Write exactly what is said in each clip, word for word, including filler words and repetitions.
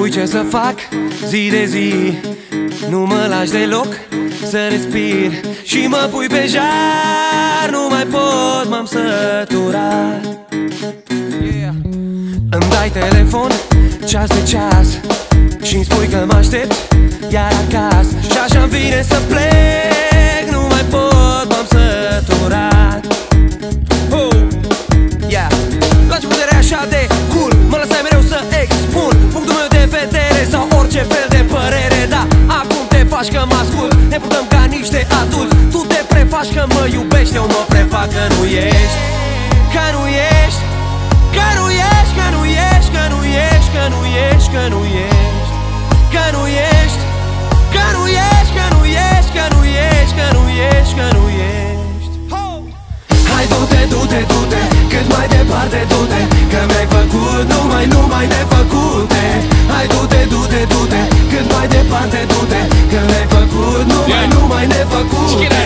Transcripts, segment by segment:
spui ce să fac zi de zi, nu mă lași deloc să respir și mă pui pe jar, nu mai pot, m-am săturat. yeah. Îmi dai telefon ceas de ceas și-mi spui că mă aștept iar acasă și așa îmi vine să plec, nu mai pot, m-am săturat. oh. yeah. Lași puterea așa de cool, mă lăsai mereu să expun punctul meu de vedere sau orice fel de părere. Da, acum te faci că mă ascult, ne purtăm ca niște adulți, tu te prefaci că mă iubești, eu mă prefac că nu ești, că nu ești, că nu ești, că nu ești, că nu ești, că nu ești, că nu ești, că nu ești, că nu ești, că nu ești, că nu ești, că nu ești, că nu ești. Hai du-te, du-te, du-te, cât mai departe du-te, că mi-ai făcut numai, numai nefăcute. Hai du-te, du-te, du-te, cât mai departe du-te, că mi-ai făcut numai, numai nefăcute.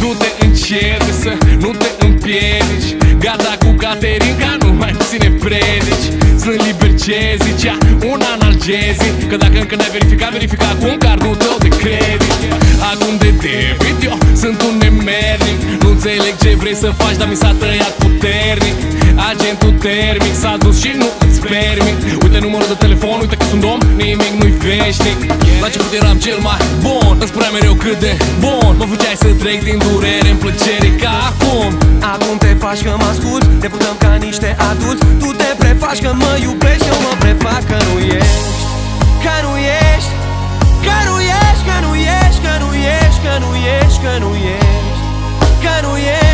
Du-te încet să nu te împiedici, gata cu Caterinca, nu mai ține predici. Sunt liber ce zicea un analgezic, că dacă încă n-ai verificat, verifica acum cardul tău de credit. Acum de debit eu sunt un nemernic, nu înțeleg ce vrei să faci, dar mi s-a tăiat puternic agentul termic, s-a dus și nu îți permit. Uite numărul de telefon, uite că sunt om, nimic nu-i veșnic. La început eram cel mai bun, îmi spuneai mereu cât de bun, mă făceai să trec din durere în plăcere ca acum. Acum te faci că mă ascult, te purtăm ca niște adulți, tu te prefaci că mă iubești, eu mă prefac că nu ești, că nu ești, că nu ești, că nu ești, că nu ești, că nu ești, că nu ești, că nu ești, că nu ești, că nu ești, că nu ești, că nu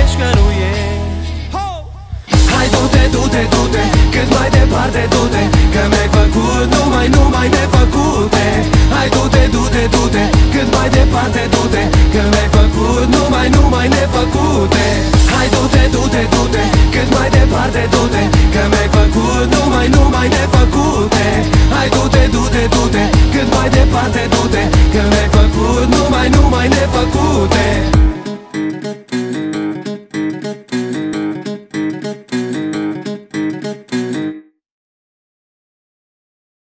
ești, că nu ești. Hai du-te, du-te, du-te, cât mai departe du-te, că mi-ai făcut numai, numai nefăcute. Hai du-te, du-te, du-te, cât mai departe du-te, că mi-ai făcut numai, numai nefăcute. Hai du-te, du-te, du-te, cât mai departe du-te, că mi-ai făcut numai, numai nefăcute. Hai du-te, du-te, du-te, cât mai departe du-te.